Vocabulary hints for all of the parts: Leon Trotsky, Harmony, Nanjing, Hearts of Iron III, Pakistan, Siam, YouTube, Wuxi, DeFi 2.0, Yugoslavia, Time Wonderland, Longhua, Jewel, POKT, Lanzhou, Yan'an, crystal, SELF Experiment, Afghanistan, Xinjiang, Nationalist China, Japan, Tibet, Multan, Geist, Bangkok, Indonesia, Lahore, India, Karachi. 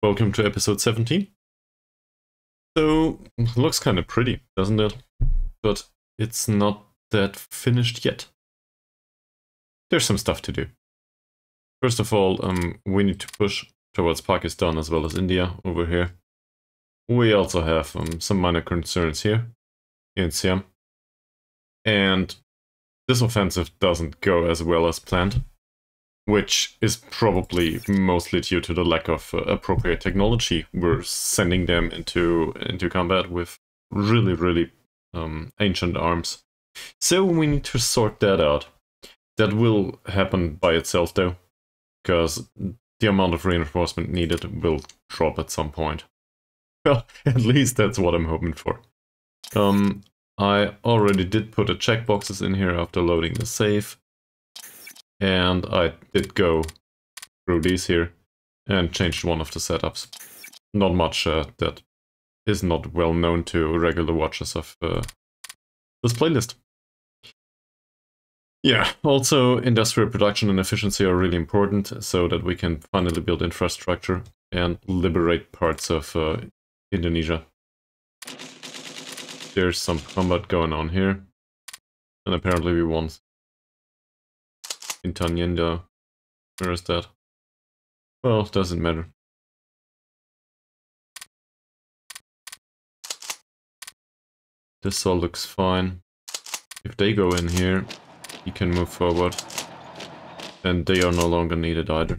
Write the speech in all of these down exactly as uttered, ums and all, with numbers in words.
Welcome to episode seventeen. So, looks kind of pretty, doesn't it? But it's not that finished yet. There's some stuff to do. First of all, um, we need to push towards Pakistan as well as India over here. We also have um, some minor concerns here in Siam. And this offensive doesn't go as well as planned, which is probably mostly due to the lack of uh, appropriate technology. We're sending them into into combat with really, really um, ancient arms. So we need to sort that out. That will happen by itself, though, because the amount of reinforcement needed will drop at some point. Well, at least that's what I'm hoping for. Um, I already did put the checkboxes in here after loading the save. And I did go through these here and changed one of the setups. Not much uh, that is not well known to regular watchers of uh, this playlist. Yeah, also industrial production and efficiency are really important so that we can finally build infrastructure and liberate parts of uh, Indonesia. There's some combat going on here. And apparently we won. In Tanyenda, where is that? Well, it doesn't matter. This all looks fine. If they go in here, he can move forward. And they are no longer needed either.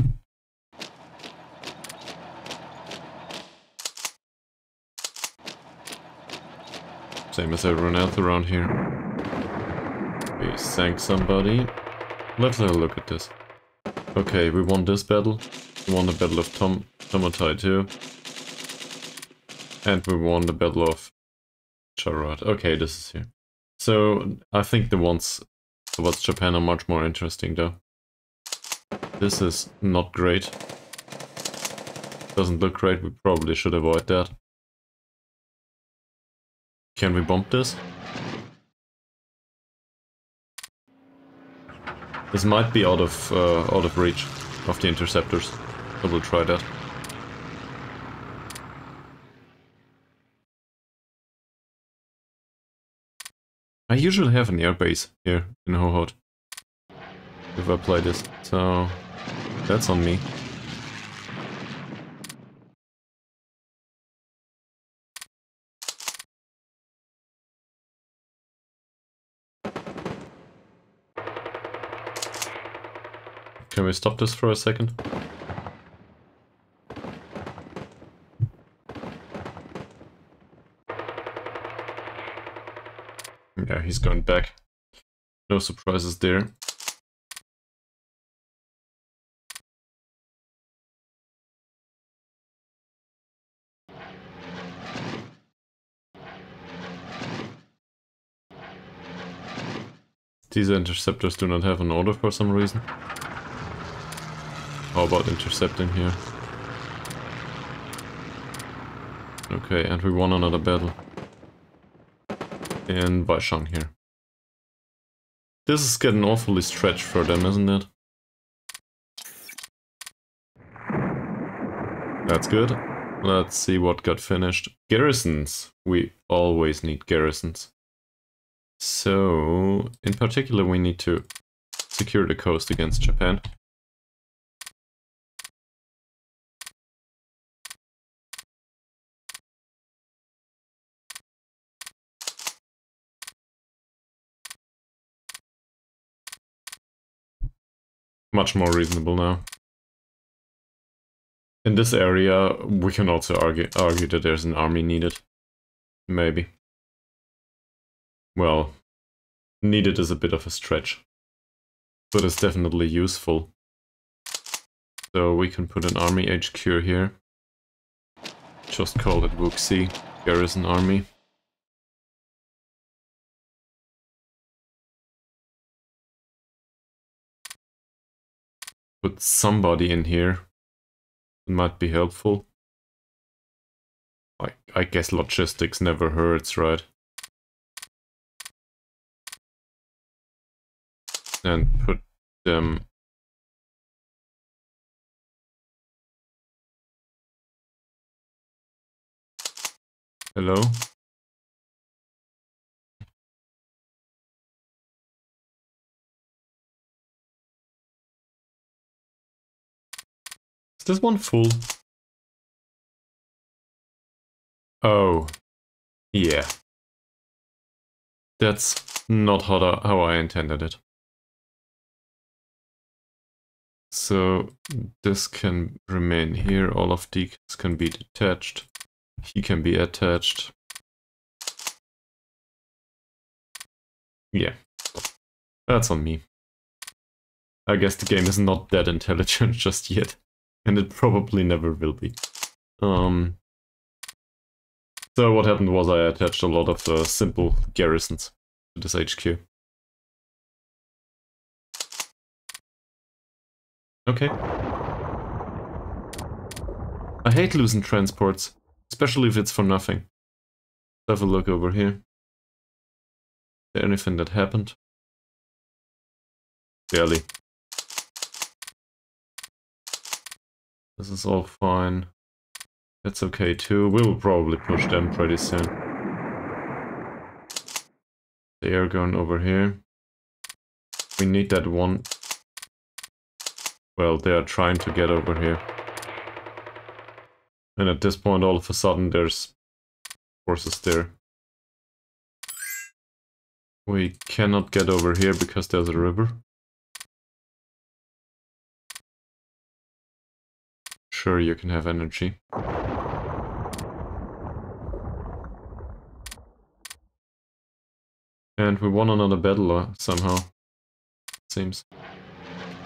Same as everyone else around here. We sank somebody. Let's have a look at this. Okay, we won this battle. We won the battle of Tom Tomatai too. And we won the battle of Charad. Okay, this is here. So I think the ones towards Japan are much more interesting though. This is not great. Doesn't look great, we probably should avoid that. Can we bomb this? This might be out of uh, out of reach of the interceptors, but we'll try that. I usually have an airbase here in Ho Hot if I play this, so that's on me. Can we stop this for a second? Yeah, he's going back. No surprises there. These interceptors do not have an order for some reason. How about intercepting here? Okay, and we won another battle. In Baishang here. This is getting awfully stretched for them, isn't it? That's good. Let's see what got finished. Garrisons! We always need garrisons. So, in particular we need to secure the coast against Japan. Much more reasonable now. In this area, we can also argue, argue that there's an army needed. Maybe. Well, needed is a bit of a stretch. But it's definitely useful. So we can put an army H Q here. Just call it Wuxi, Garrison Army. Put somebody in here. It might be helpful. I, I guess logistics never hurts, right? And put them Hello? Is this one full? Oh, yeah. That's not how I, how I intended it. So this can remain here, all of these can be detached, he can be attached. Yeah, that's on me. I guess the game is not that intelligent just yet, and it probably never will be. Um, so what happened was I attached a lot of the simple garrisons to this H Q. Okay. I hate losing transports, especially if it's for nothing. Let's have a look over here. Is there anything that happened? Barely. This is all fine. That's okay too. We will probably push them pretty soon. They are going over here. We need that one. Well, they are trying to get over here. And at this point, all of a sudden, there's forces there. We cannot get over here because there's a river. Sure, you can have energy. And we won another battle somehow, seems.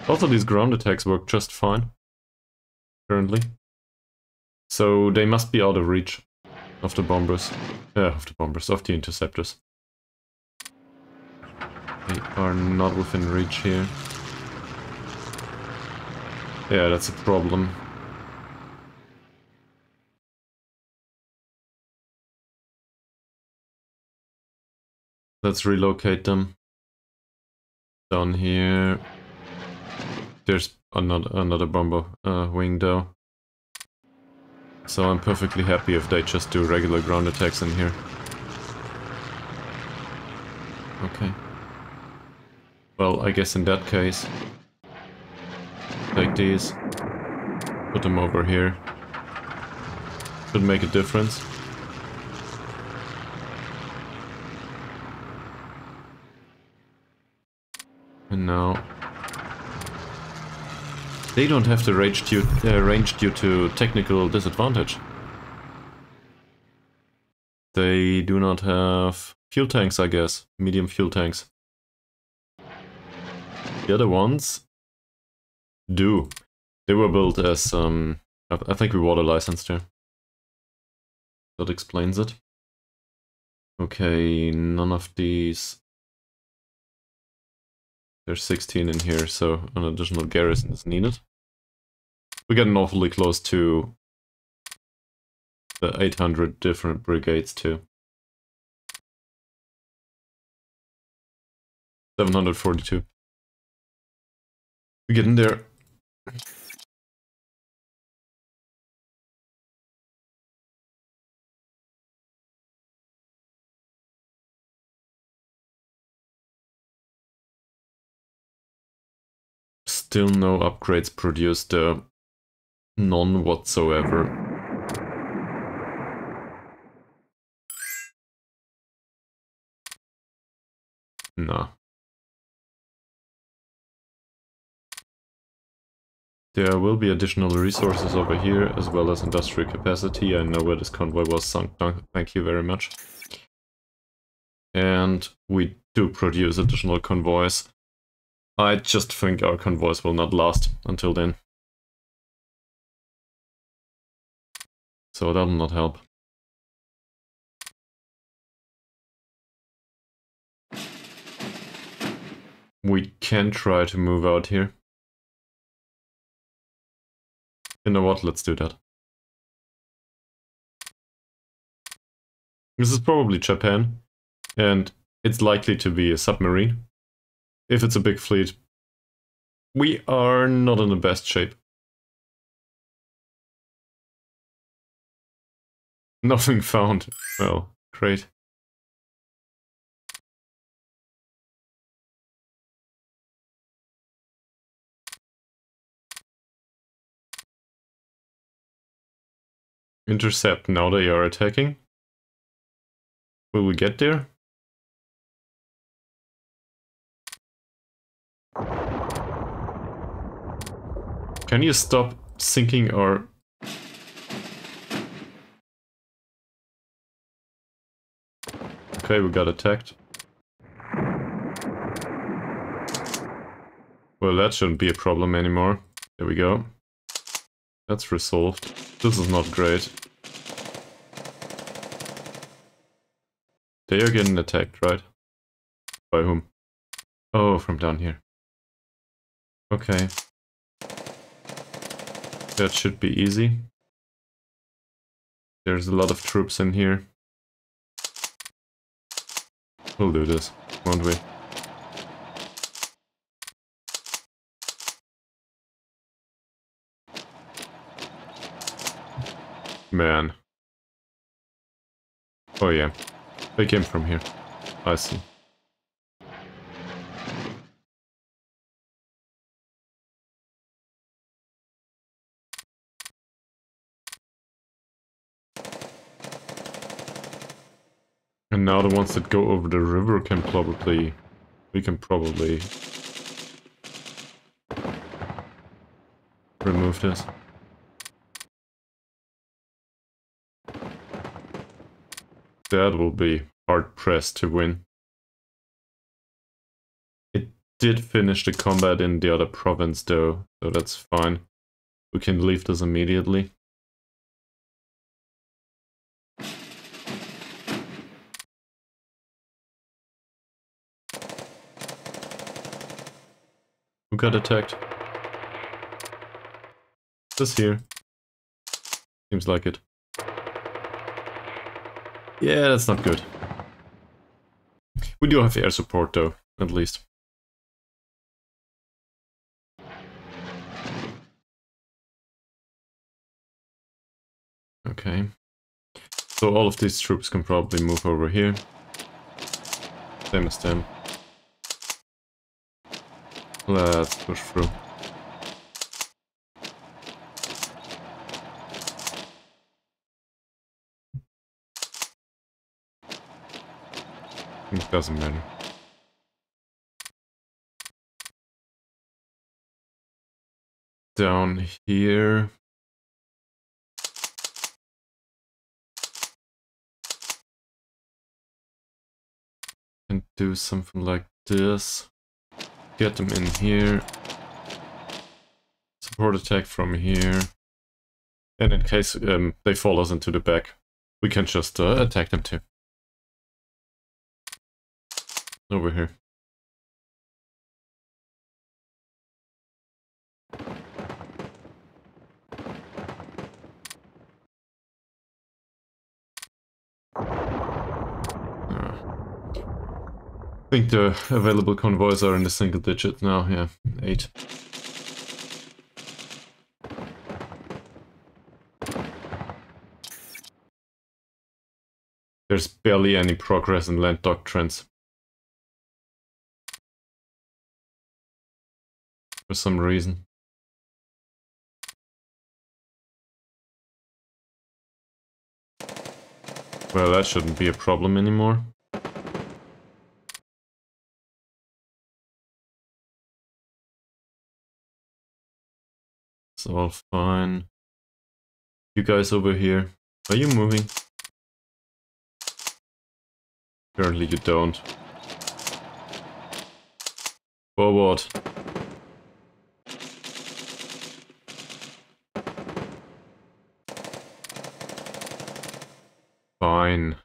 Also, these ground attacks work just fine, currently. So they must be out of reach of the bombers, uh, of the bombers, of the interceptors. They are not within reach here. Yeah, that's a problem. Let's relocate them. Down here. There's another, another bomber uh, wing though. So I'm perfectly happy if they just do regular ground attacks in here. Okay. Well, I guess in that case, take these, put them over here. Should make a difference. And now... They don't have the range due, uh, range due to technical disadvantage. They do not have fuel tanks, I guess. Medium fuel tanks. The other ones do. They were built as, um, I think we water licensed here. That explains it. Okay, none of these. There's sixteen in here, so an additional garrison is needed. We're getting awfully close to the eight hundred different brigades too. seven hundred forty-two. We're getting there. Still no upgrades produced, uh, none whatsoever. Nah. There will be additional resources over here, as well as industrial capacity. I know where this convoy was sunk, thank you very much. And we do produce additional convoys. I just think our convoys will not last until then. So that'll not help. We can try to move out here. You know what, let's do that. This is probably Japan, and it's likely to be a submarine. If it's a big fleet, we are not in the best shape. Nothing found. Well, great. Intercept, now they are attacking. Will we get there? Can you stop sinking our... Okay, we got attacked. Well, that shouldn't be a problem anymore. There we go. That's resolved. This is not great. They are getting attacked, right? By whom? Oh, from down here. Okay. That should be easy. There's a lot of troops in here. We'll do this, won't we? Man. Oh yeah. They came from here. I see. And now the ones that go over the river can probably... We can probably... remove this. That will be hard-pressed to win. It did finish the combat in the other province though, so that's fine. We can leave this immediately. Who got attacked? This here. Seems like it. Yeah, that's not good. We do have air support though, at least. Okay. So all of these troops can probably move over here. Same as them. Let's push through. It doesn't matter. Down here. And do something like this. Get them in here. Support attack from here. And in case um, they fall us into the back, we can just uh, attack them too. Over here. I think the available convoys are in the single digit now, yeah, eight. There's barely any progress in land doctrines. For some reason. Well, that shouldn't be a problem anymore. It's all fine. You guys over here, are you moving? Apparently you don't. Forward. Fine.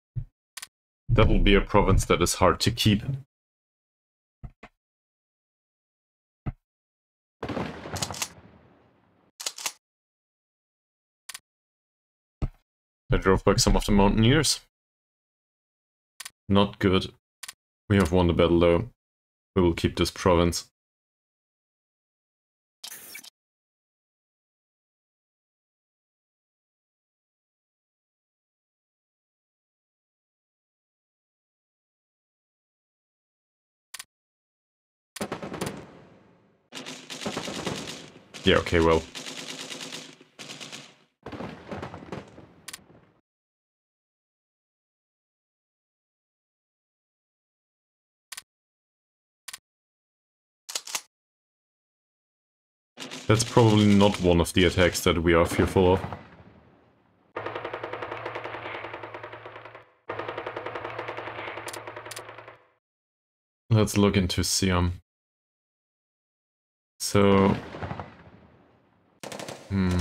That will be a province that is hard to keep. I drove back some of the mountaineers. Not good. We have won the battle though. We will keep this province. Yeah, okay, well. That's probably not one of the attacks that we are fearful of. Let's look into Siam. So... Hmm.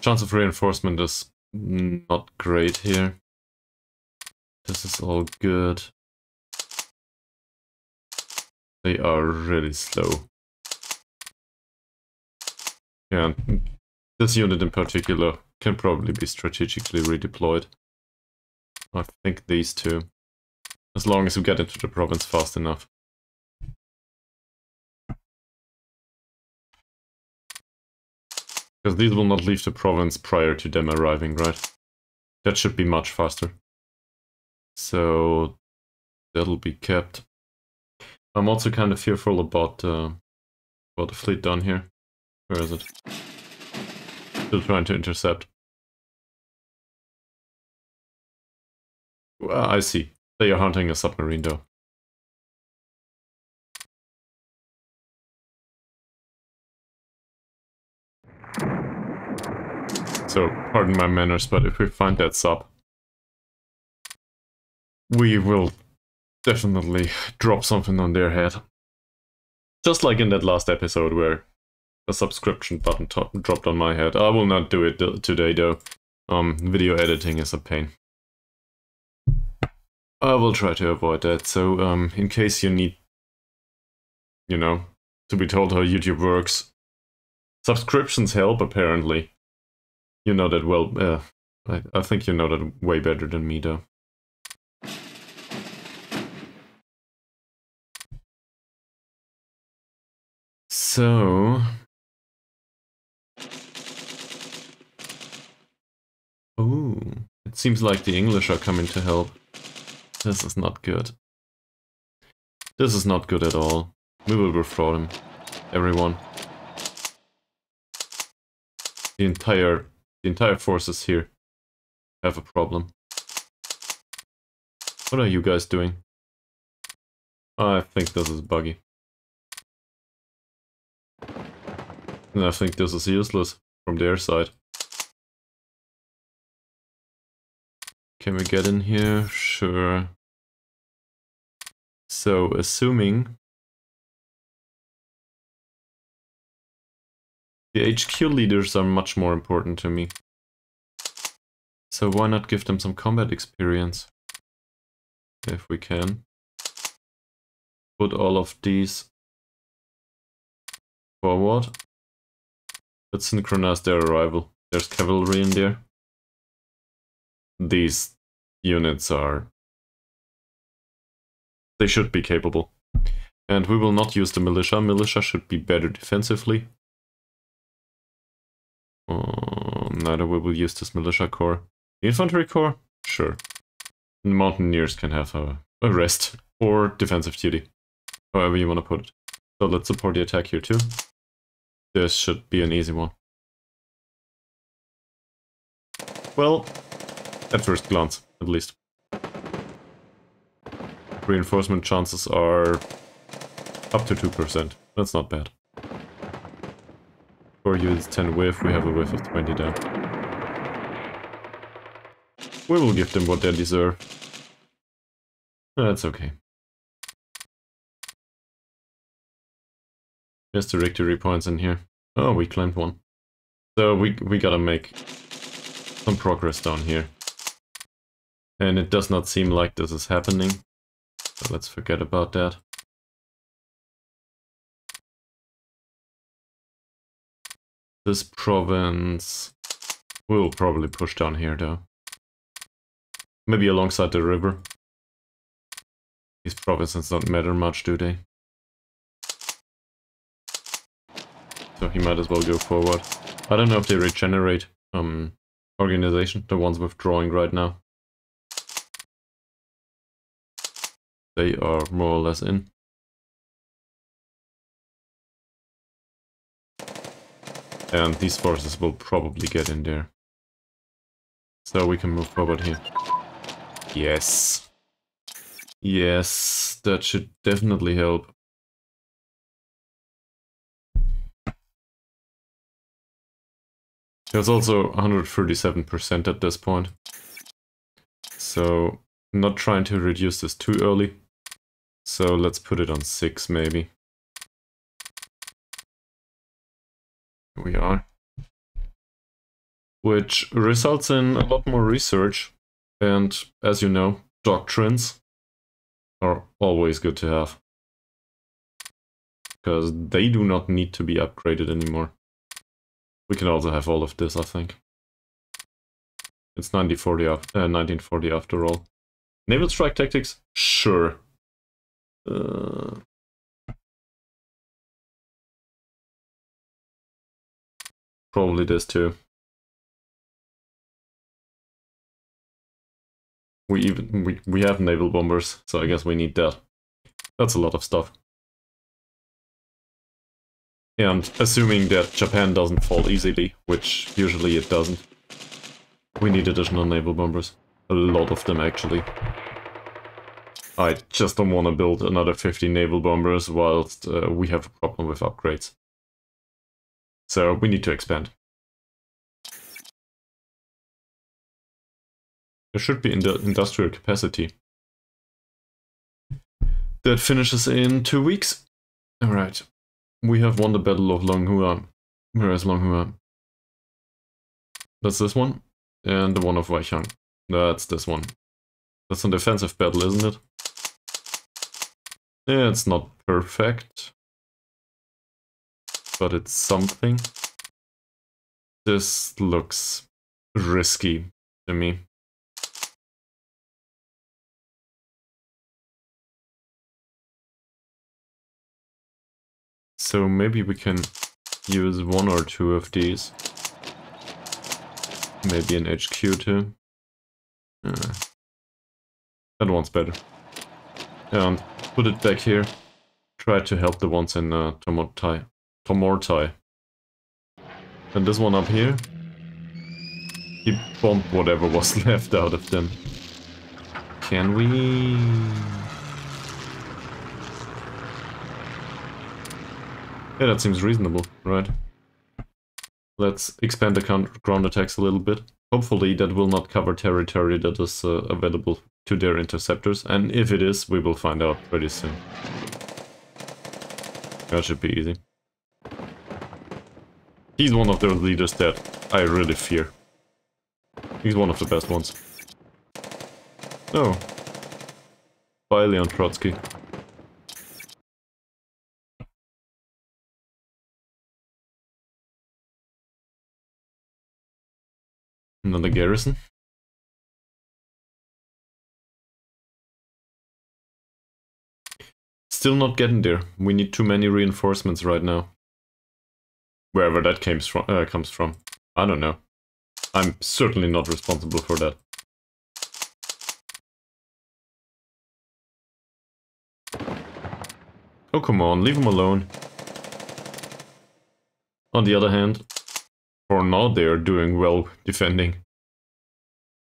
Chance of reinforcement is not great here. This is all good. They are really slow. Yeah, this unit in particular can probably be strategically redeployed. I think these two. As long as we get into the province fast enough. Because these will not leave the province prior to them arriving, right? That should be much faster. So that'll be kept. I'm also kind of fearful about, uh, about the fleet down here. Where is it? Still trying to intercept. Well, I see. They are hunting a submarine, though. So, pardon my manners, but if we find that sub, we will definitely drop something on their head. Just like in that last episode where a subscription button top dropped on my head. I will not do it today though. Um, video editing is a pain. I will try to avoid that. So um, in case you need, you know, to be told how YouTube works, subscriptions help apparently. You know that well. Uh, I, I think you know that way better than me though. So. Ooh, it seems like the English are coming to help. This is not good. This is not good at all. We will withdraw them. Everyone. The entire, the entire forces here have a problem. What are you guys doing? I think this is buggy. And I think this is useless from their side. Can we get in here? Sure. So, assuming the H Q leaders are much more important to me. So why not give them some combat experience? If we can. Put all of these forward. Let's synchronize their arrival. There's cavalry in there. These units are... They should be capable. And we will not use the militia. Militia should be better defensively. Uh, neither we will use this militia corps. The infantry corps? Sure. The mountaineers can have a, a rest or defensive duty. However you want to put it. So let's support the attack here too. This should be an easy one. Well... At first glance, at least. Reinforcement chances are up to two percent. That's not bad. For units ten whiff, we have a whiff of twenty down. We will give them what they deserve. That's okay. There's the victory points in here. Oh, we claimed one. So we, we gotta make some progress down here. And it does not seem like this is happening, so let's forget about that. This province will probably push down here though. Maybe alongside the river. These provinces don't matter much, do they? So he might as well go forward. I don't know if they regenerate um, organization, the ones withdrawing right now. They are more or less in. And these forces will probably get in there. So we can move forward here. Yes. Yes, that should definitely help. There's also one hundred thirty-seven percent at this point. So, not trying to reduce this too early. So let's put it on six maybe. Here we are. Which results in a lot more research. And as you know, doctrines are always good to have. Because they do not need to be upgraded anymore. We can also have all of this, I think. It's nineteen forty after all. Naval strike tactics? Sure. Uh, probably this too. We even we, we have naval bombers, so I guess we need that. That's a lot of stuff. And assuming that Japan doesn't fall easily, which usually it doesn't, we need additional naval bombers. A lot of them, actually. I just don't want to build another fifty naval bombers whilst uh, we have a problem with upgrades. So we need to expand. There should be in the industrial capacity. That finishes in two weeks. Alright. We have won the Battle of Longhua. Where is Longhua? That's this one. And the one of Weichang. That's this one. That's a defensive battle, isn't it? Yeah, it's not perfect. But it's something. This looks risky to me. So maybe we can use one or two of these. Maybe an H Q too. Uh, that one's better. And put it back here. Try to help the ones in uh, Tomortai. Tomortai. And this one up here. He bombed whatever was left out of them. Can we... Yeah, that seems reasonable, right? Let's expand the ground attacks a little bit. Hopefully that will not cover territory that is uh, available to their interceptors, and if it is, we will find out pretty soon. That should be easy. He's one of their leaders that I really fear. He's one of the best ones. Oh. Bye, Leon Trotsky. Another garrison. Still not getting there. We need too many reinforcements right now. Wherever that came from, uh, comes from. I don't know. I'm certainly not responsible for that. Oh, come on. Leave him alone. On the other hand... For now, they are doing well defending.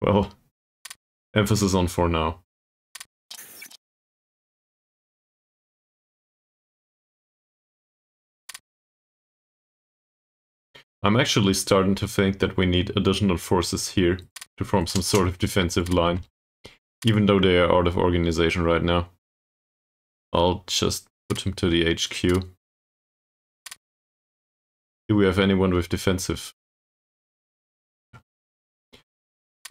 Well, emphasis on for now. I'm actually starting to think that we need additional forces here to form some sort of defensive line, even though they are out of organization right now. I'll just put him to the H Q. Do we have anyone with defensive?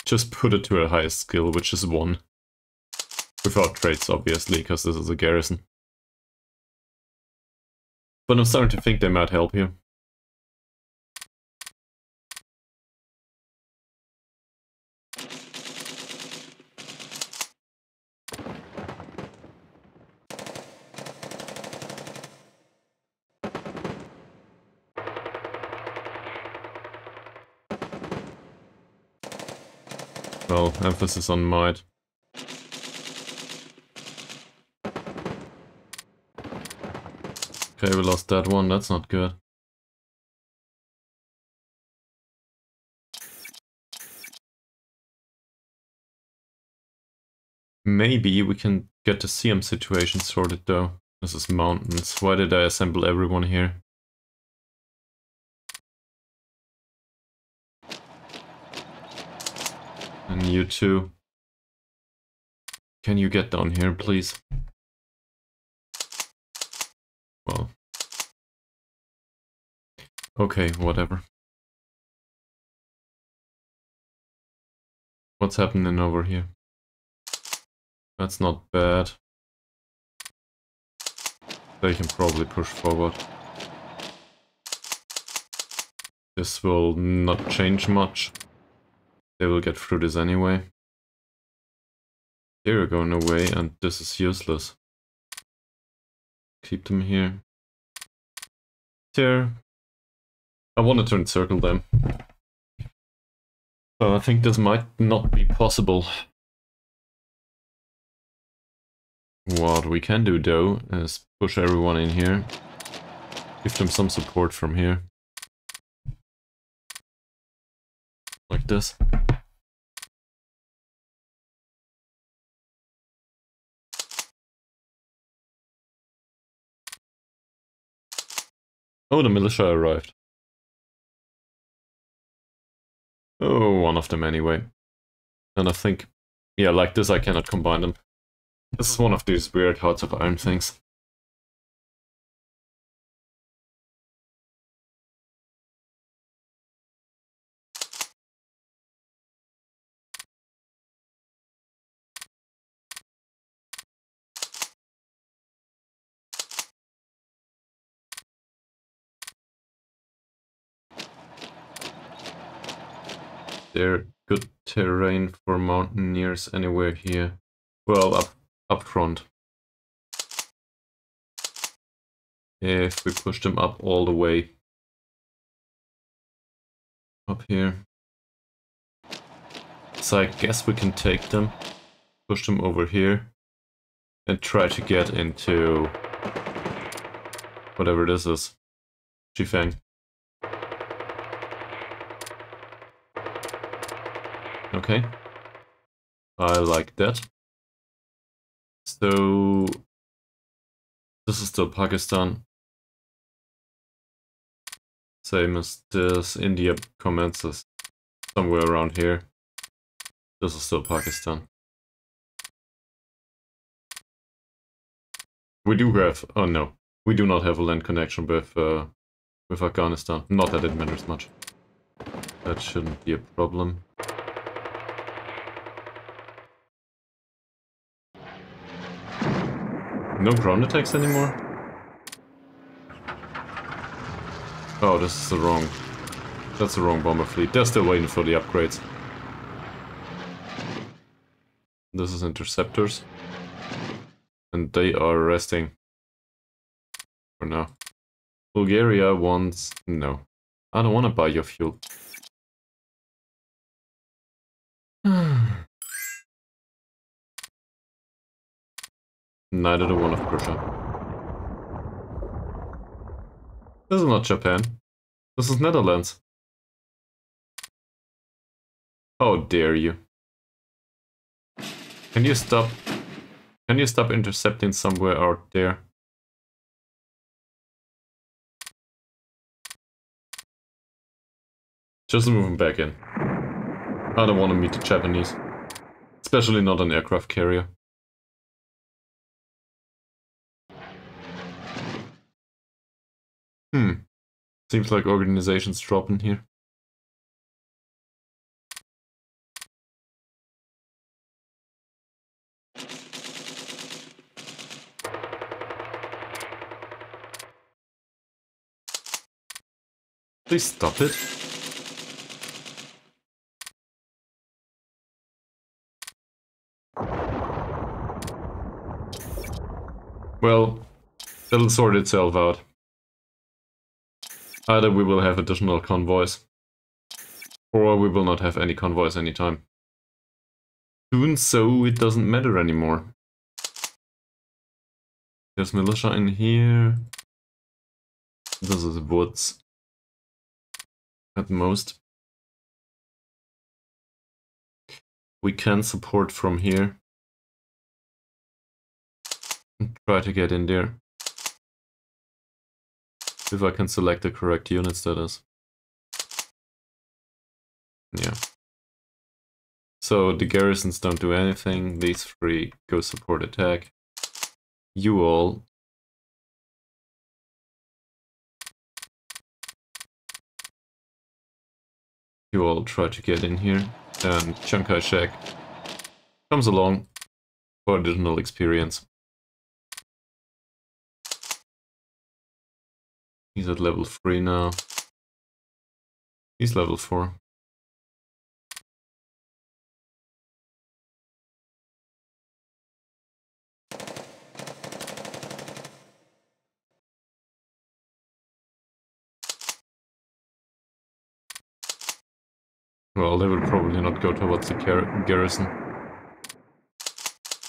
Just put it to a highest skill, which is one. Without traits, obviously, because this is a garrison. But I'm starting to think they might help here. Well, emphasis on might. Okay, we lost that one, that's not good. Maybe we can get the Siam situation sorted though. This is mountains. Why did I assemble everyone here? And you too. Can you get down here, please? Well. Okay, whatever. What's happening over here? That's not bad. They can probably push forward. This will not change much. They will get through this anyway. They're going away and this is useless. Keep them here. There. I wanted to encircle them. So I think this might not be possible. What we can do though is push everyone in here. Give them some support from here. Like this. Oh, the militia arrived. Oh, one of them anyway. And I think, yeah, like this I cannot combine them. This is one of these weird Hearts of Iron things. They're good terrain for mountaineers anywhere here. Well, up, up front. If we push them up all the way. Up here. So I guess we can take them. Push them over here. And try to get into... whatever this is. Jifeng. Okay, I like that. So, this is still Pakistan. Same as this, India commences somewhere around here. This is still Pakistan. We do have, oh no, we do not have a land connection with, uh, with Afghanistan. Not that it matters much. That shouldn't be a problem. No ground attacks anymore? Oh, this is the wrong... that's the wrong bomber fleet. They're still waiting for the upgrades. This is interceptors. And they are resting. For now. Bulgaria wants... no. I don't want to buy your fuel. Neither the one of Prussia. This is not Japan. This is Netherlands. How dare you. Can you stop? Can you stop intercepting somewhere out there? Just move them back in. I don't want to meet the Japanese. Especially not an aircraft carrier. Hmm. Seems like organizations dropping here. Please stop it. Well, it'll sort itself out. Either we will have additional convoys, or we will not have any convoys anytime soon, so it doesn't matter anymore. There's militia in here. This is woods. At most. We can support from here. try to get in there. If I can select the correct units, that is. Yeah. So the garrisons don't do anything. These three go support attack. You all. You all try to get in here. And Chiang Kai-shek comes along for additional experience. He's at level three now. He's level four. Well, they will probably not go towards the gar garrison.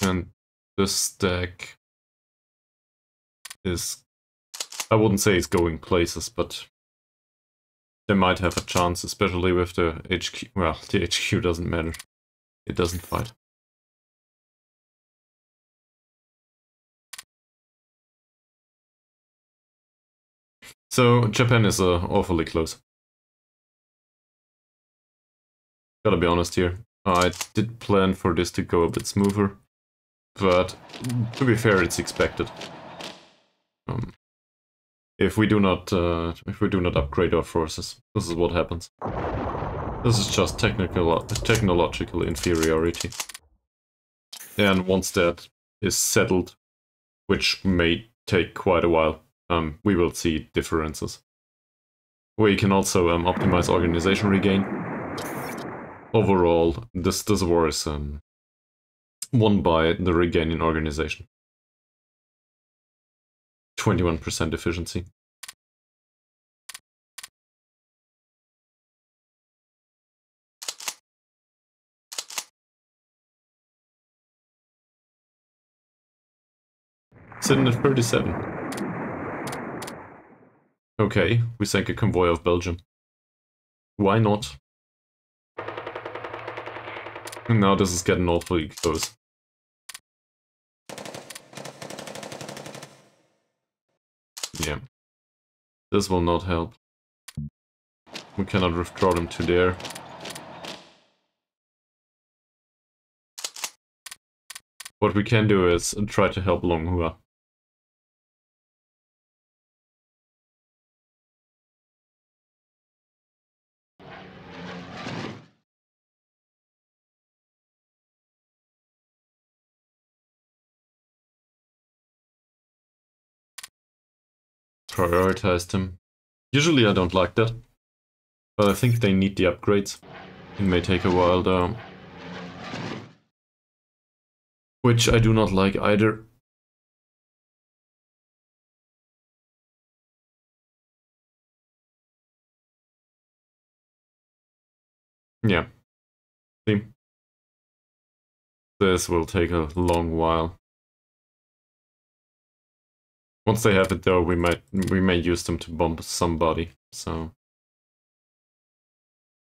And this stack is... I wouldn't say it's going places, but they might have a chance, especially with the H Q. Well, the H Q doesn't matter. It doesn't fight. So, Japan is uh, awfully close. Gotta be honest here. I did plan for this to go a bit smoother, but to be fair, it's expected. Um, If we do not, uh, if we do not upgrade our forces, this is what happens. This is just technical, technological inferiority. And once that is settled, which may take quite a while, um, we will see differences. We can also um, optimize organization regain. Overall, this this war is um, won by the regain in organization. twenty-one percent efficiency. Sitting at thirty-seven. Okay, we sank a convoy of Belgium. Why not? And now this is getting awfully close. Yeah, this will not help. We cannot withdraw them to there. What we can do is try to help Longhua. Prioritized them. Usually I don't like that, but I think they need the upgrades. It may take a while though. Which I do not like either. Yeah. See? This will take a long while. Once they have it though, we might we may use them to bomb somebody, so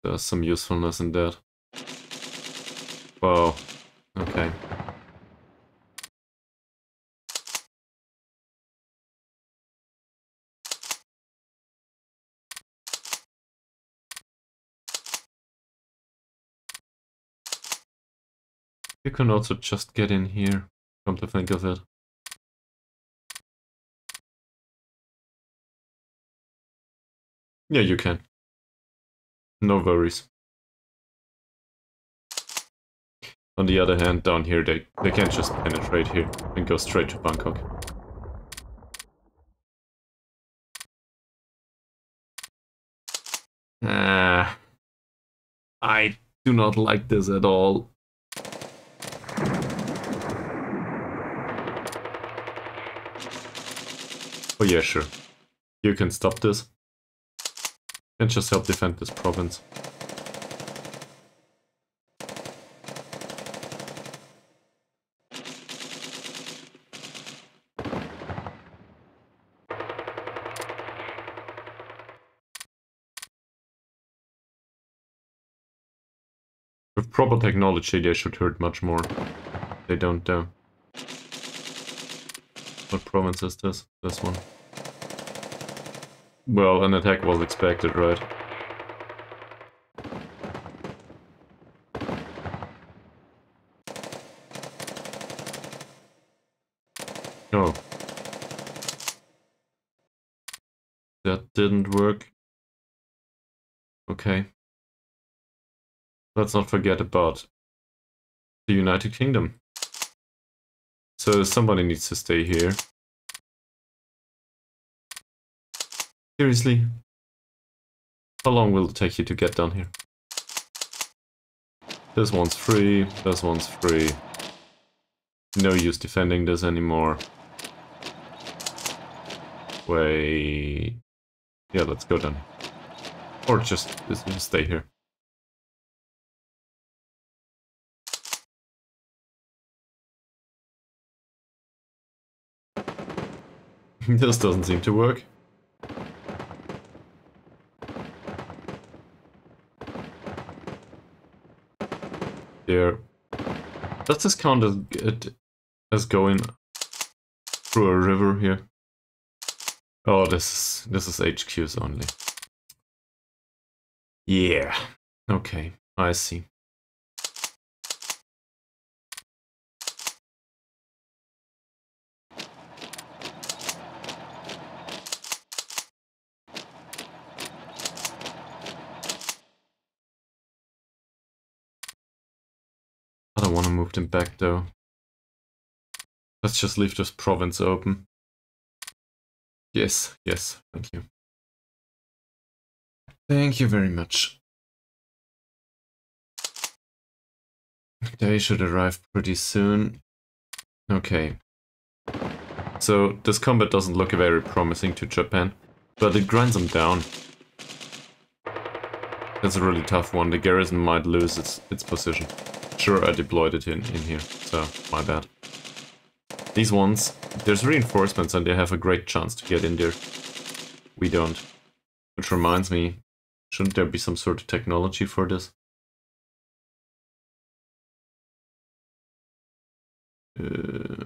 there's some usefulness in that. Wow. Okay. You can also just get in here, come to think of it. Yeah, you can. No worries. On the other hand, down here, they, they can't just penetrate here and go straight to Bangkok. Uh, I do not like this at all. Oh yeah, sure. You can stop this. And just help defend this province. With proper technology, they should hurt much more. They don't, though. What province is this? This one. Well, an attack was expected, right? Oh. That didn't work. Okay. Let's not forget about the United Kingdom. So somebody needs to stay here. Seriously? How long will it take you to get down here? This one's free, this one's free. No use defending this anymore. Wait... Yeah, let's go down. Or just, just stay here. This doesn't seem to work. There. Does this count as, as going through a river here? Oh, this is, this is H Qs only. Yeah. Okay, I see. Them back though. Let's just leave this province open. Yes, yes, thank you. Thank you very much. They should arrive pretty soon. Okay. So this combat doesn't look very promising to Japan, but it grinds them down. That's a really tough one. The garrison might lose its its position. Sure, I deployed it in, in here, so my bad. These ones, there's reinforcements and they have a great chance to get in there. We don't. Which reminds me, shouldn't there be some sort of technology for this? Uh,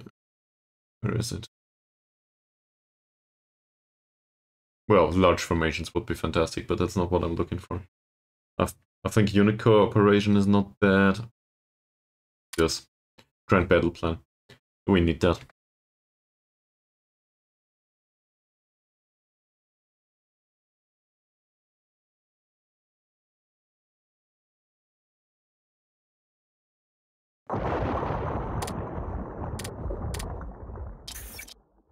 where is it? Well, large formations would be fantastic, but that's not what I'm looking for. I've, I think unit cooperation is not bad. Yes, grand battle plan. We need that.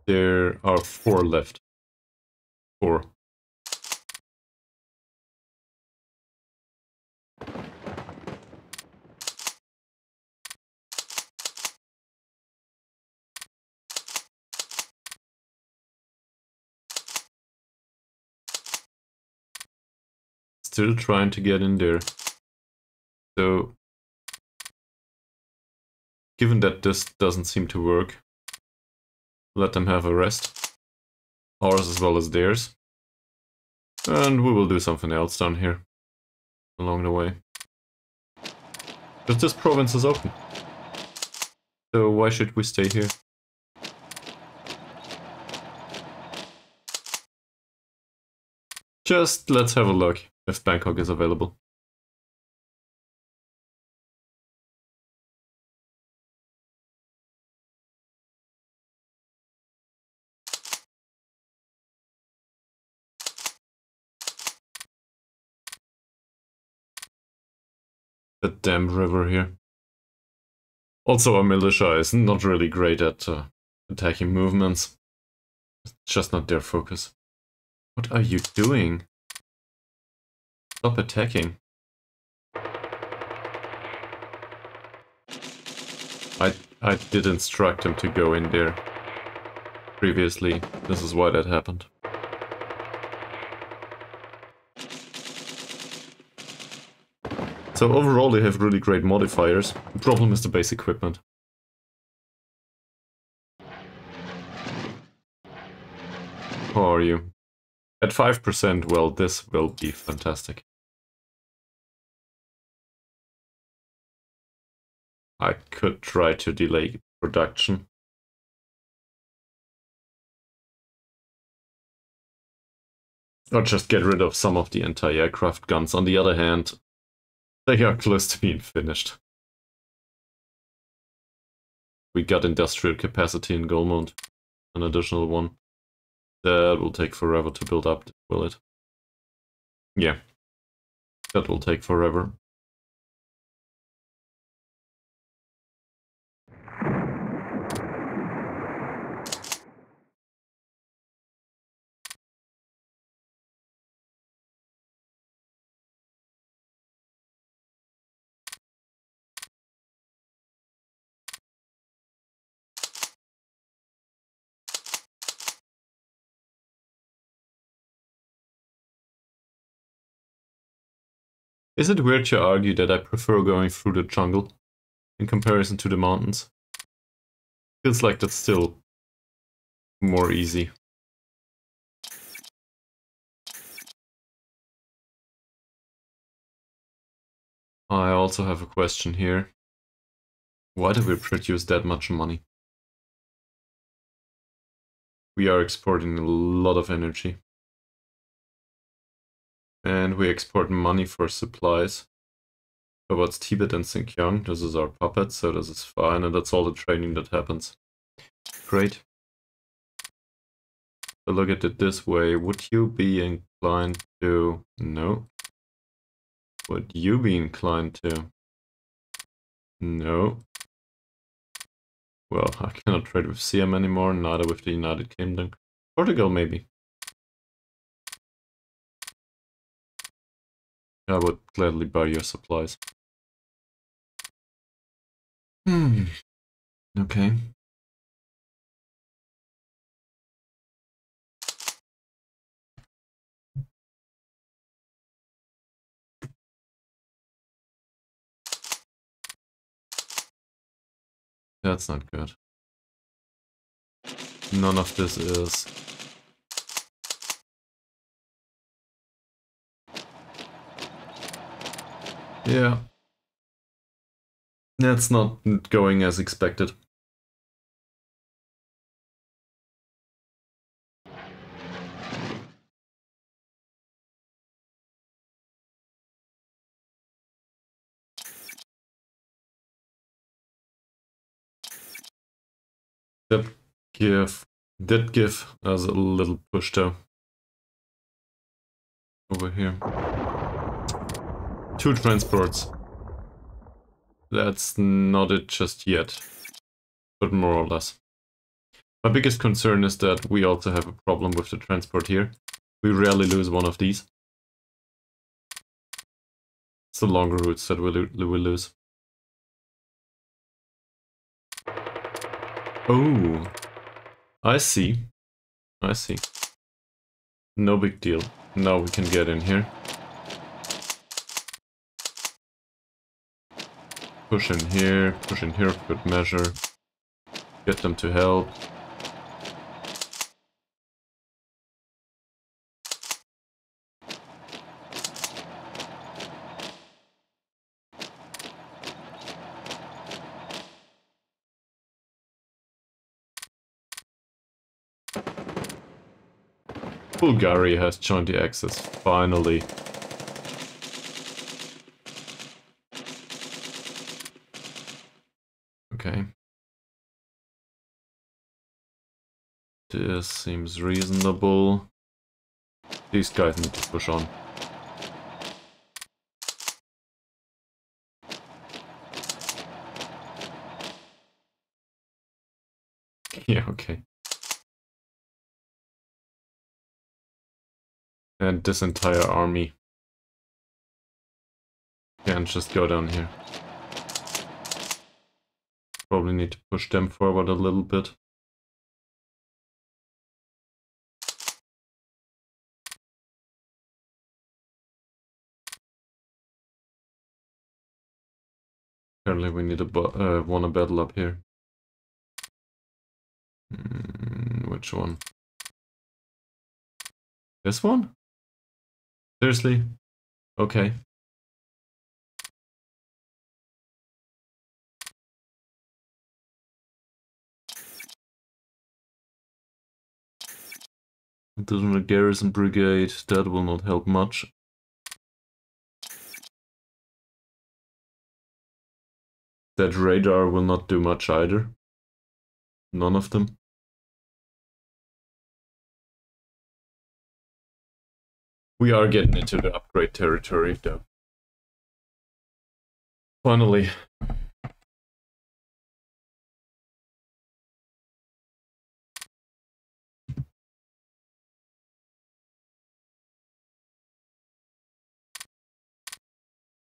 There are four left. Four. Still trying to get in there. So, given that this doesn't seem to work, let them have a rest. Ours as well as theirs. And we will do something else down here along the way. But this province is open. So why should we stay here? Just let's have a look if Bangkok is available. The damn river here. Also, our militia is not really great at uh, attacking movements. It's just not their focus. What are you doing? Stop attacking. I I did instruct him to go in there previously. This is why that happened. So overall they have really great modifiers. The problem is the base equipment. How are you? At five percent, well, this will be fantastic. I could try to delay production. Or just get rid of some of the anti-aircraft guns. On the other hand, they are close to being finished. We got industrial capacity in Goldmont, an additional one. That will take forever to build up, will it? Yeah, that will take forever. Is it weird to argue that I prefer going through the jungle in comparison to the mountains? Feels like that's still more easy. I also have a question here. Why do we produce that much money? We are exporting a lot of energy. And we export money for supplies. But what's Tibet and Xinjiang? This is our puppet, so this is fine, and that's all the trading that happens. Great. So look at it this way. Would you be inclined to... No. Would you be inclined to... No. Well, I cannot trade with Siam anymore, neither with the United Kingdom. Portugal, maybe. I would gladly buy your supplies. Hmm. Okay. That's not good. None of this is... Yeah, that's not going as expected. That give, did give us a little push though. Over here. Two transports. That's not it just yet, but more or less. My biggest concern is that we also have a problem with the transport here. We rarely lose one of these. It's the longer routes that we, lo we lose. Oh, I see. I see. No big deal. Now we can get in here. Push in here, push in here for good measure. Get them to help. Bulgaria has joined the Axis, finally. Okay. This seems reasonable. These guys need to push on. Yeah, okay. And this entire army can just go down here. Probably need to push them forward a little bit. Apparently we need a uh, won a battle up here. Mm, which one? This one? Seriously? Okay. Additional garrison brigade, that will not help much. That radar will not do much either. None of them. We are getting into the upgrade territory though. Finally.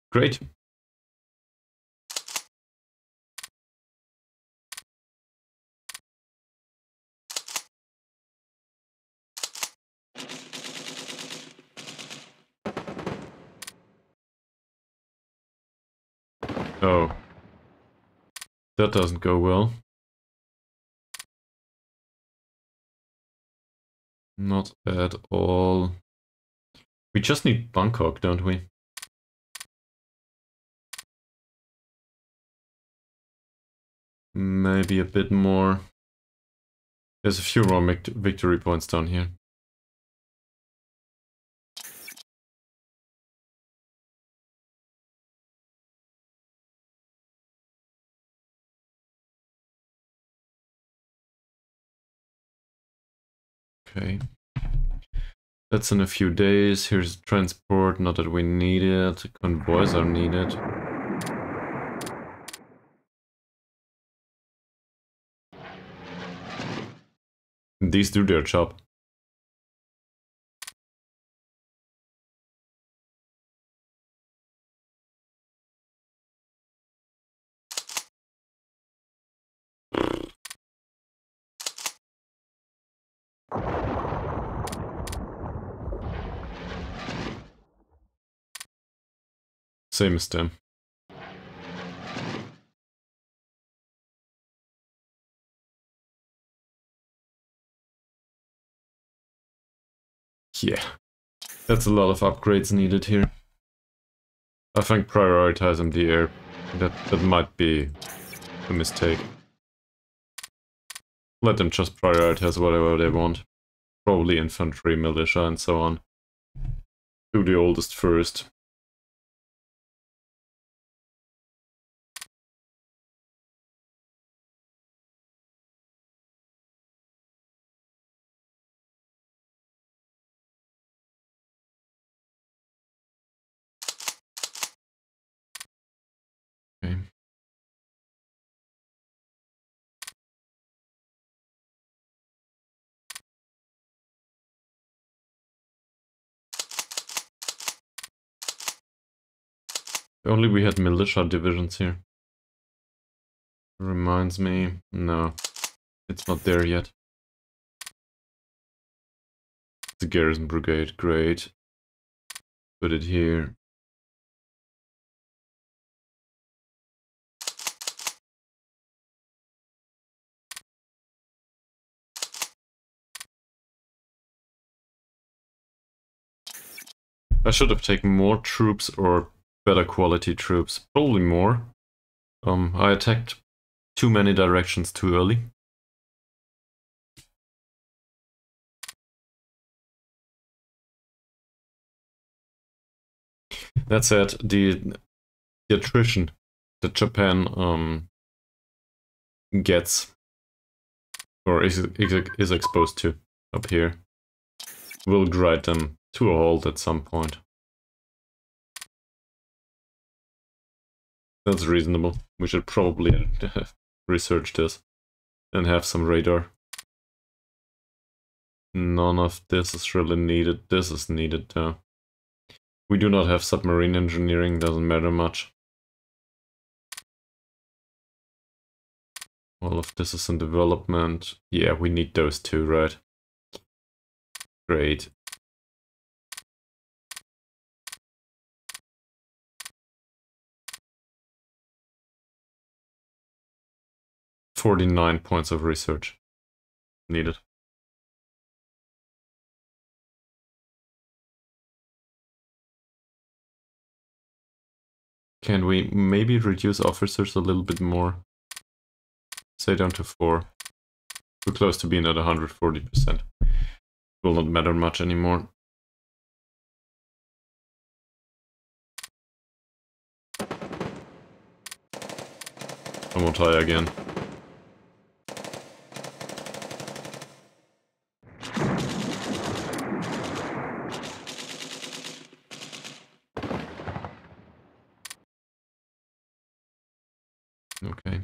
Great. Oh, that doesn't go well. Not at all. We just need Bangkok, don't we? Maybe a bit more. There's a few raw victory points down here. Okay. That's in a few days. Here's transport, not that we need it. Convoys are needed. These do their job. Same as them. Yeah, that's a lot of upgrades needed here. I think prioritizing the air, that, that might be a mistake. Let them just prioritize whatever they want. Probably infantry, militia and so on. Do the oldest first. Only we had militia divisions here. Reminds me, no, it's not there yet. The garrison brigade, great. Put it here. I should have taken more troops or better quality troops, probably more. Um, I attacked too many directions too early. That said, the, the attrition that Japan um, gets or is, is exposed to up here will grind them to a halt at some point. That's reasonable. We should probably research this and have some radar. None of this is really needed. This is needed though. We do not have submarine engineering, doesn't matter much. All of this is in development. Yeah, we need those two, right? Great. forty-nine points of research needed. Can we maybe reduce officers a little bit more? Say down to four. We're close to being at one hundred forty percent. will not matter much anymore. I'm on high again. Okay.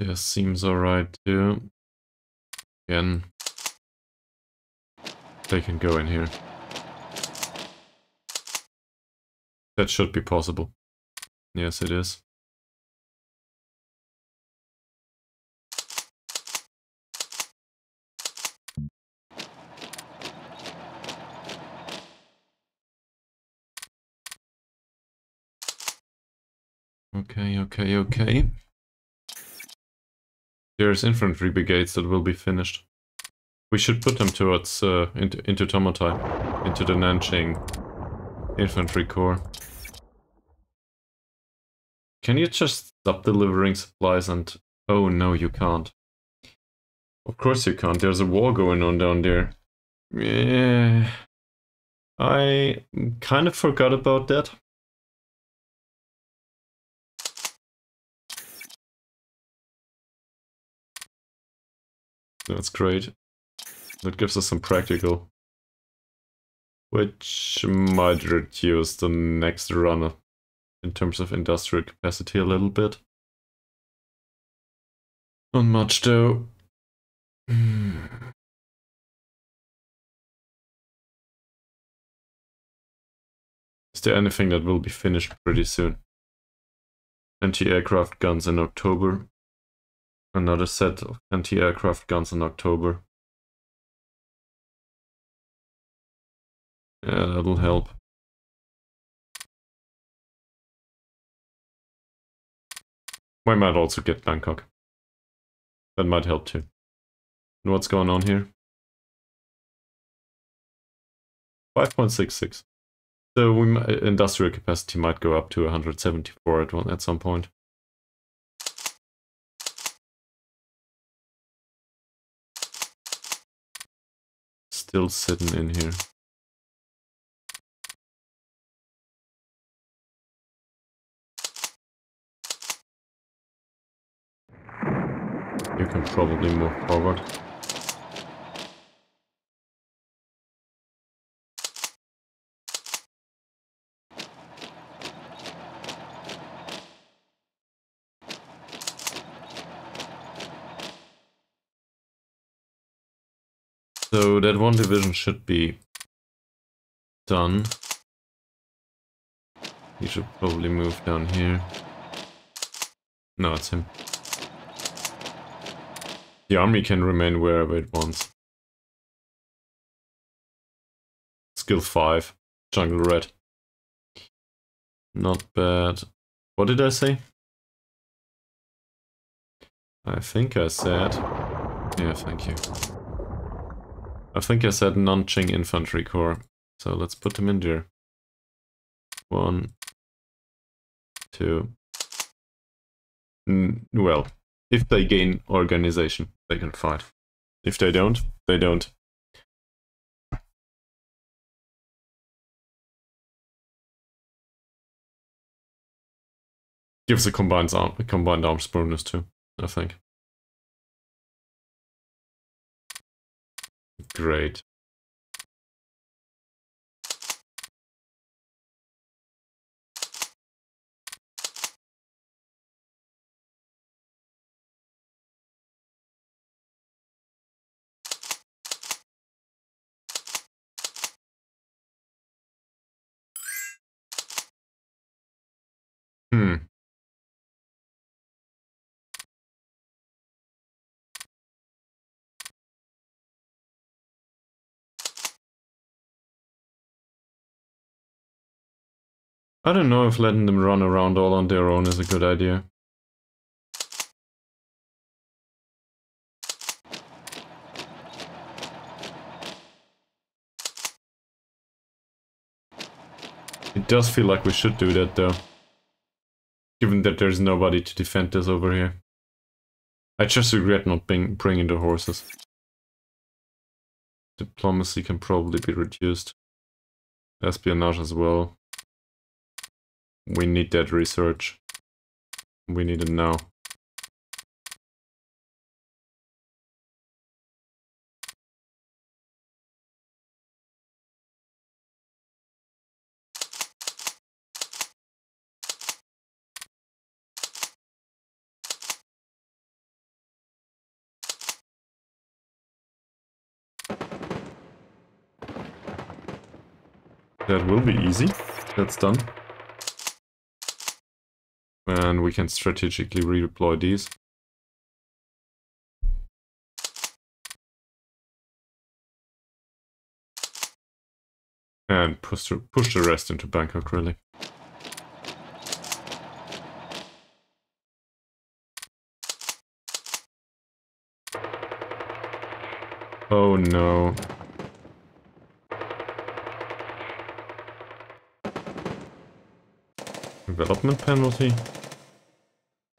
This seems alright too. Again. They can go in here. That should be possible. Yes, it is. Okay, okay, okay. There's infantry brigades that will be finished. We should put them towards uh, into into Tomotai, into the Nanjing Infantry Corps. Can you just stop delivering supplies and... Oh no, you can't. Of course you can't, there's a war going on down there. Yeah. I kind of forgot about that. That's great. That gives us some practical. Which might reduce the next run in terms of industrial capacity a little bit. Not much though. Is there anything that will be finished pretty soon? Anti-aircraft guns in October. Another set of anti-aircraft guns in October. Yeah, that'll help. We might also get Bangkok. That might help too. And what's going on here? five point six six. So we might, industrial capacity might go up to one hundred seventy-four at one at some point. Still sitting in here. You can probably move forward. So that one division should be done. He should probably move down here. No, it's him. The army can remain wherever it wants. Skill five. Jungle Red. Not bad. What did I say? I think I said... Yeah, thank you. I think I said Nanjing Infantry Corps. So let's put them in there. One. Two. Mm, well. If they gain organization, they can fight. If they don't, they don't. Gives a combined, arm, a combined arms bonus too, I think. Great. Hmm. I don't know if letting them run around all on their own is a good idea. It does feel like we should do that though. Given that there's nobody to defend us over here. I just regret not being, bringing the horses. Diplomacy can probably be reduced. Espionage as well. We need that research. We need it now. That will be easy. That's done. And we can strategically redeploy these. And push the, push the rest into Bangkok, really. Oh no. Development penalty?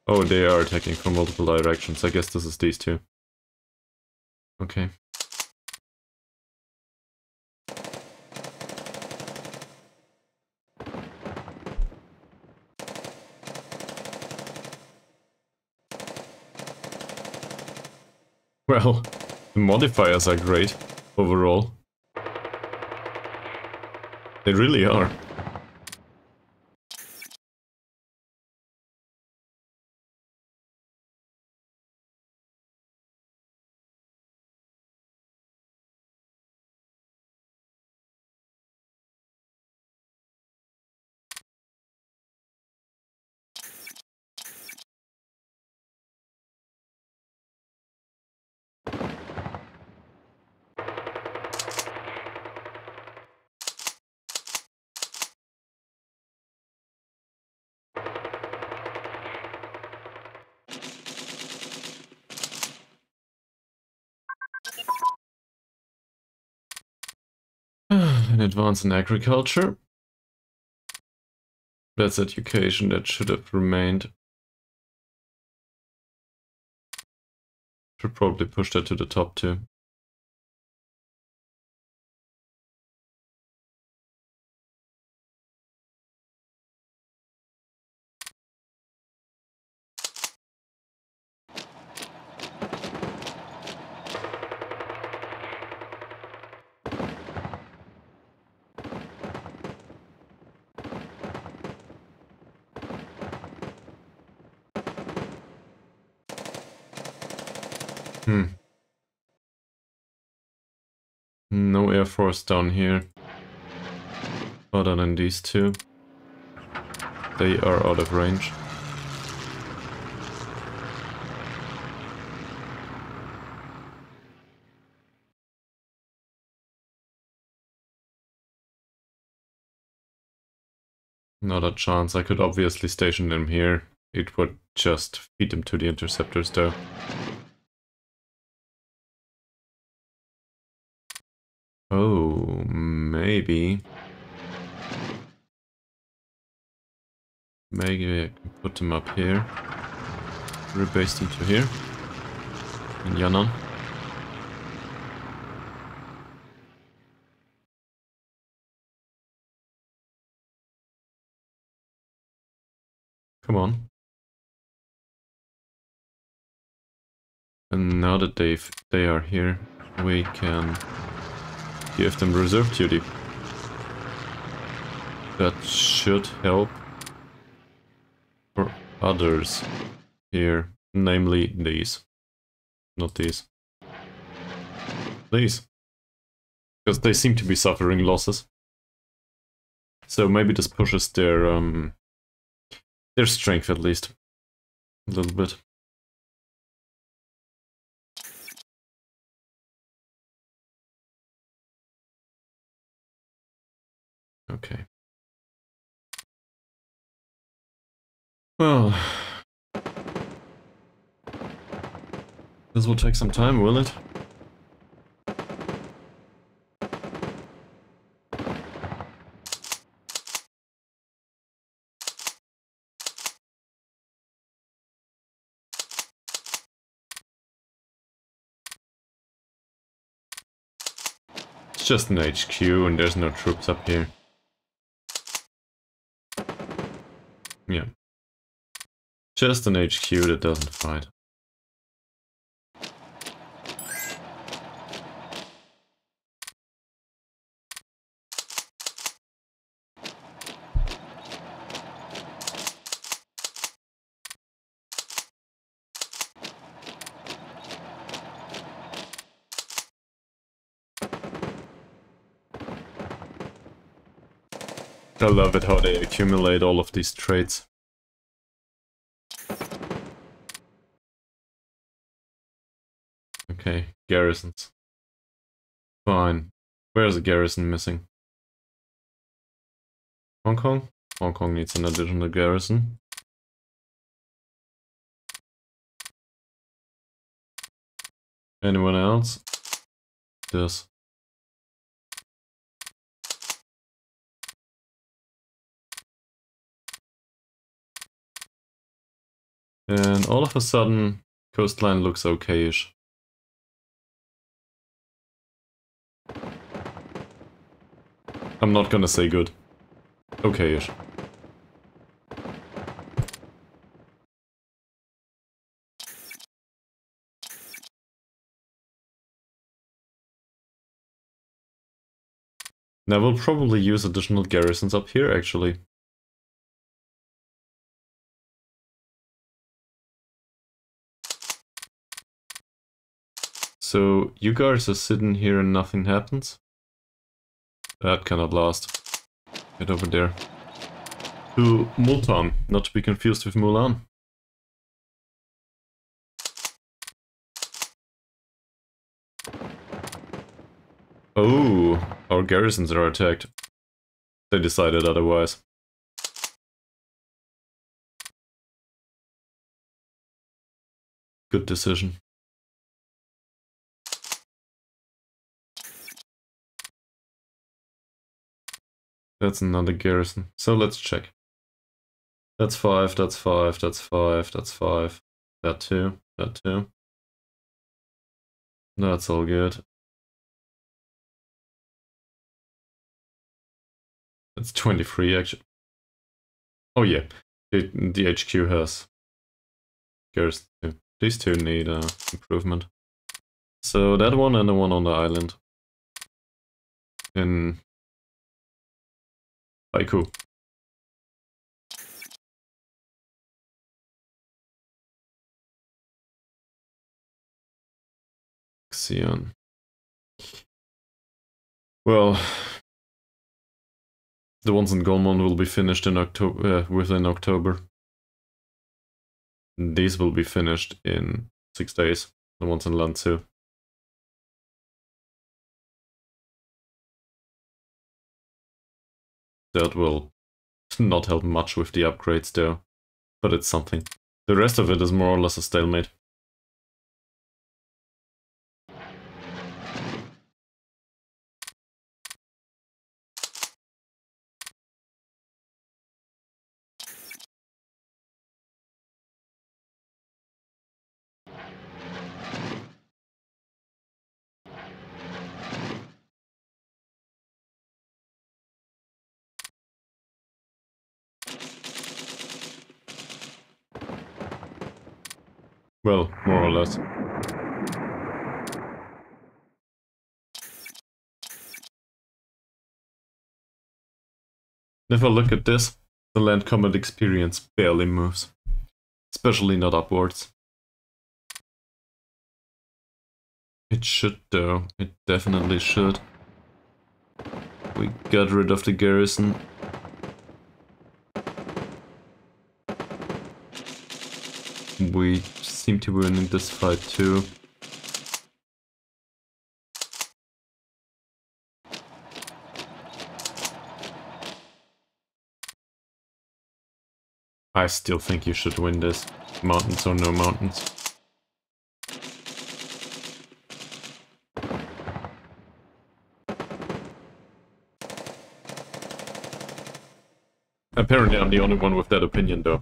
Oh, they are attacking from multiple directions. I guess this is these two. Okay. Well, the modifiers are great overall. They really are. An advance in agriculture. That's education that should have remained. Should probably push that to the top too. Hmm. No Air Force down here. Other than these two. They are out of range. Not a chance. I could obviously station them here. It would just feed them to the interceptors though. Oh, maybe. Maybe I can put them up here. Rebase them to here. And Yan'an. Come on. And now that they've, they are here, we can... give them reserve duty. That should help for others here, namely these. Not these. These. Because they seem to be suffering losses. So maybe this pushes their um their strength at least. A little bit. Okay. Well, this will take some time, will it? It's just an H Q and there's no troops up here. Yeah. Just an H Q that doesn't fight. I love it how they accumulate all of these traits. Okay, garrisons. Fine. Where's a garrison missing? Hong Kong? Hong Kong needs an additional garrison. Anyone else? This. And all of a sudden, coastline looks okay-ish. I'm not gonna say good. Okay-ish. Now we'll probably use additional garrisons up here, actually. So, you guys are sitting here and nothing happens. That cannot last. Get over there. To Multan, not to be confused with Mulan. Oh, our garrisons are attacked. They decided otherwise. Good decision. That's another garrison. So let's check. That's five, that's five, that's five, that's five. That two, that two. That's all good. That's twenty-three actually. Oh yeah, the, the H Q has garrison too. These two need uh, improvement. So that one and the one on the island. In Haiku. Xion. Well, the ones in Golmon will be finished in October, uh, within October. These will be finished in six days. The ones in Lanzhou. That will not help much with the upgrades though, but it's something. The rest of it is more or less a stalemate. Well, more or less. If I look at this, the land combat experience barely moves. Especially not upwards. It should though, it definitely should. We got rid of the garrison. We seem to win in this fight too. I still think you should win this. Mountains or no mountains. Apparently I'm the only one with that opinion though.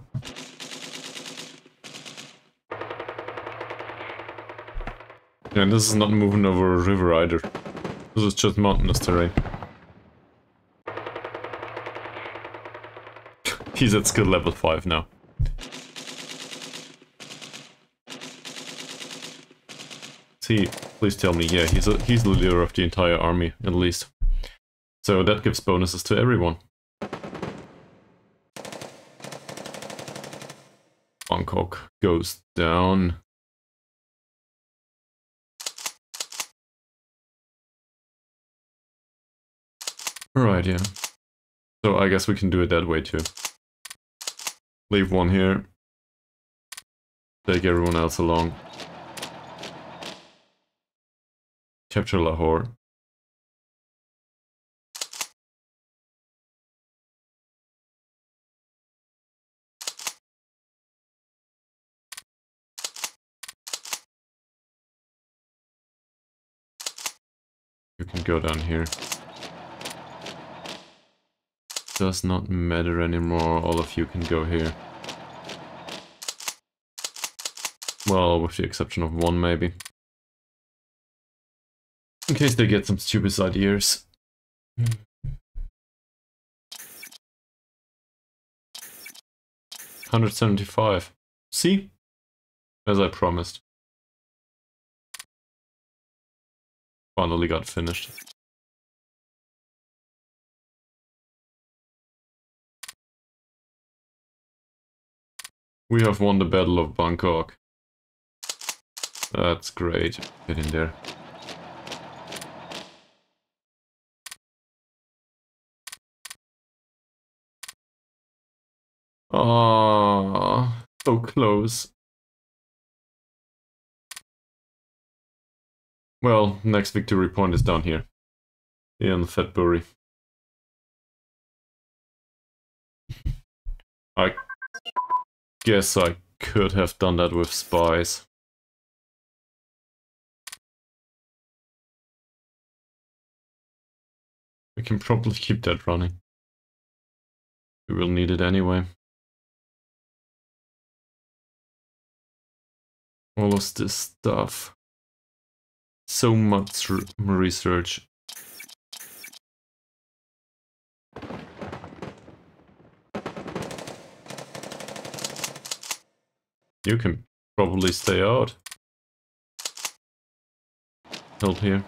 And this is not moving over a river either. This is just mountainous terrain. He's at skill level five now. See, please tell me, yeah, he's, a, he's the leader of the entire army, at least. So that gives bonuses to everyone. Bangkok goes down. Alright, yeah. So I guess we can do it that way too. Leave one here. Take everyone else along. Capture Lahore. You can go down here. Does not matter anymore, all of you can go here. Well, with the exception of one, maybe. In case they get some stupid ideas. Mm. one hundred seventy-five. See? As I promised. Finally got finished. We have won the Battle of Bangkok. That's great. Get in there. Ah, so close. Well, next victory point is down here. In February. I... guess I could have done that with spies. We can probably keep that running. We will need it anyway. All of this stuff. So much re- research. You can probably stay out. Hold here.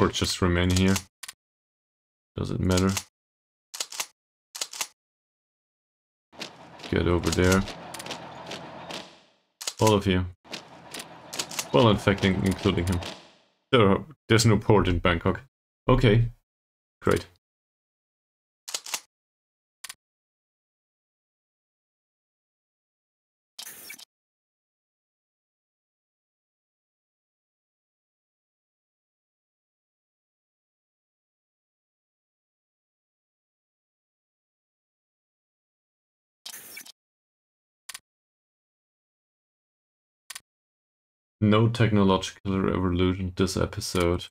Or just remain here. Doesn't matter. Get over there. All of you. Well, in fact, including him. There are, there's no port in Bangkok. Okay. Great. No technological revolution this episode.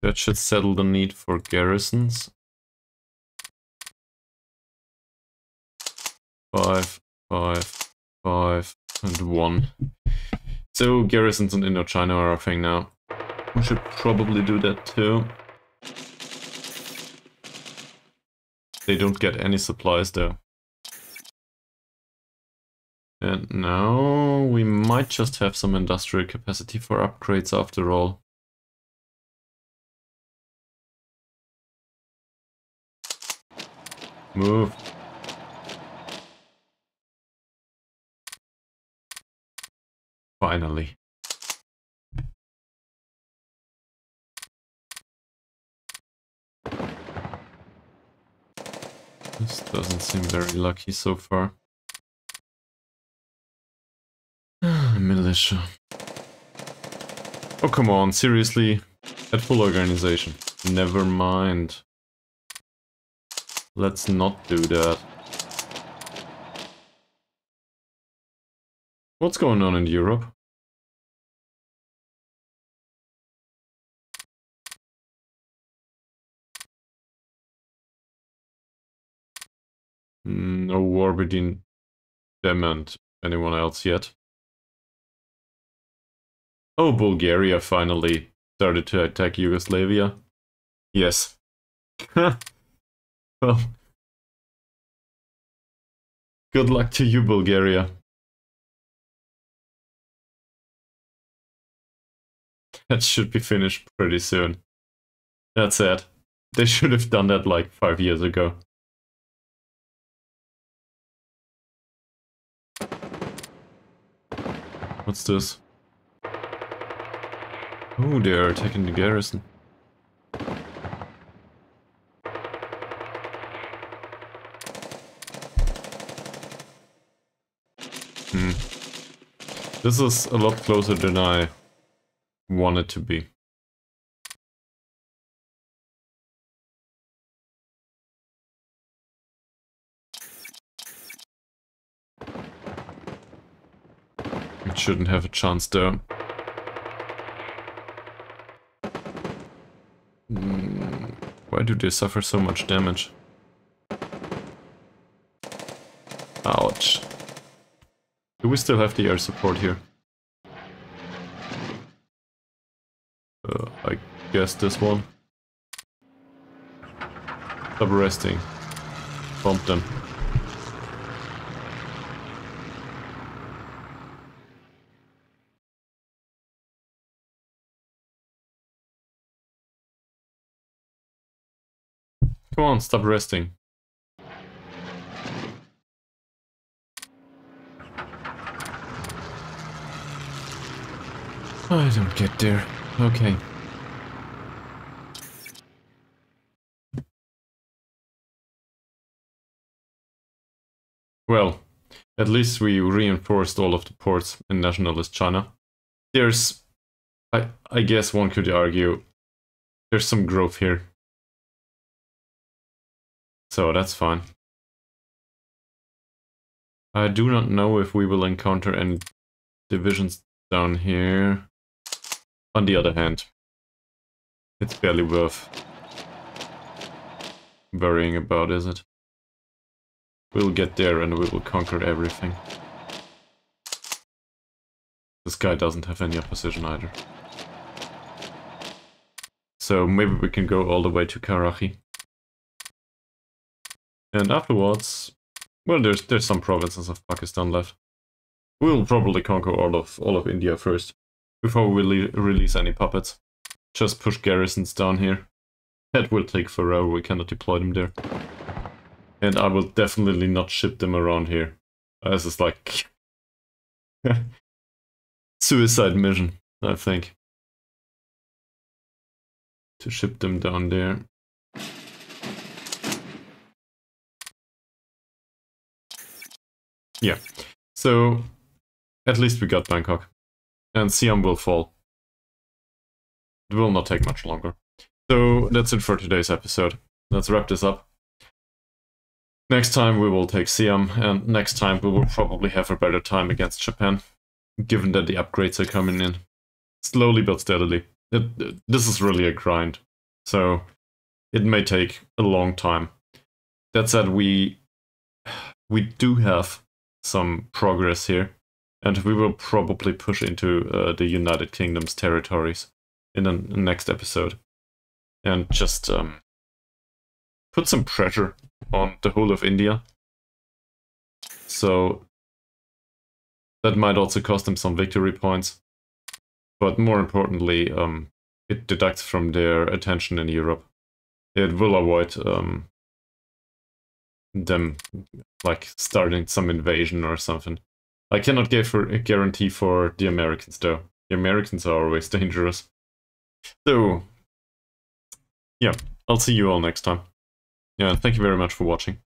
That should settle the need for garrisons. Five, five, five, and one. So garrisons in Inner China are a thing now. We should probably do that too. They don't get any supplies though. And now we might just have some industrial capacity for upgrades after all. Move. Finally. This doesn't seem very lucky so far. Militia. Oh, come on, seriously? At full organization. Never mind. Let's not do that. What's going on in Europe? No war between them and anyone else yet. Oh, Bulgaria, finally. started to attack Yugoslavia. Yes. Well, good luck to you, Bulgaria. That should be finished pretty soon. That's sad. They should have done that like five years ago. What's this? Oh, they are attacking the garrison. Hmm. This is a lot closer than I want it to be. It shouldn't have a chance though. Mm, why do they suffer so much damage? Ouch. Do we still have the air support here? Uh, I guess this one. Stop resting. Bump them. Come on, stop resting. I don't get there. Okay. Well, at least we reinforced all of the ports in Nationalist China. There's... I, I guess one could argue there's some growth here. So that's fine. I do not know if we will encounter any divisions down here. On the other hand, it's barely worth worrying about, is it? We'll get there and we will conquer everything. This guy doesn't have any opposition either. So maybe we can go all the way to Karachi. And afterwards, well, there's there's some provinces of Pakistan left. We'll probably conquer all of all of India first, before we release any puppets. Just push garrisons down here. That will take forever, we cannot deploy them there. And I will definitely not ship them around here. This is like... suicide mission, I think. To ship them down there. Yeah, so at least we got Bangkok. And Siam will fall. It will not take much longer. So that's it for today's episode. Let's wrap this up. Next time we will take Siam, and next time we will probably have a better time against Japan, given that the upgrades are coming in. Slowly but steadily. It, it, this is really a grind, so it may take a long time. That said, we, we do have some progress here. And we will probably push into uh, the United Kingdom's territories in the next episode. And just um, put some pressure on the whole of India. So that might also cost them some victory points. But more importantly, um, it deducts from their attention in Europe. It will avoid um, them like starting some invasion or something. I cannot give a guarantee for the Americans, though. The Americans are always dangerous. So, yeah, I'll see you all next time. Yeah, thank you very much for watching.